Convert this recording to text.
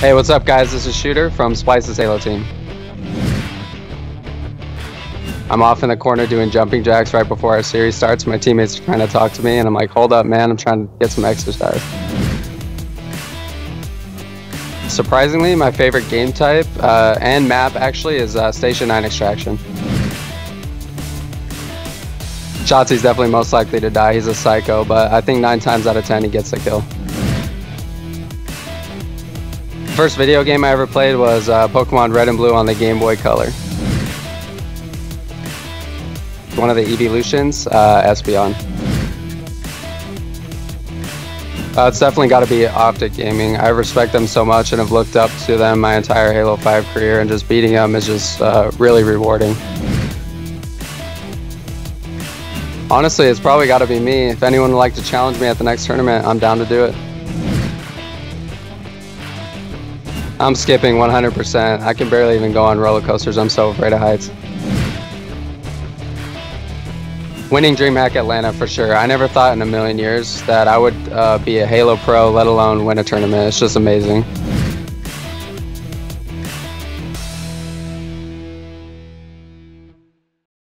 Hey, what's up guys? This is Shooter from Splice's Halo Team. I'm off in the corner doing jumping jacks right before our series starts. My teammates are trying to talk to me and I'm like, hold up man, I'm trying to get some exercise. Surprisingly, my favorite game type and map actually is Station 9 Extraction. Chotzi's definitely most likely to die. He's a psycho, but I think 9 times out of 10 he gets the kill. First video game I ever played was Pokemon Red and Blue on the Game Boy Color. One of the Eeveelutions, Espeon. It's definitely got to be OpTic Gaming. I respect them so much and have looked up to them my entire Halo 5 career, and just beating them is just really rewarding. Honestly, it's probably got to be me. If anyone would like to challenge me at the next tournament, I'm down to do it. I'm skipping 100%. I can barely even go on roller coasters. I'm so afraid of heights. Winning DreamHack Atlanta for sure. I never thought in a million years that I would be a Halo pro, let alone win a tournament. It's just amazing.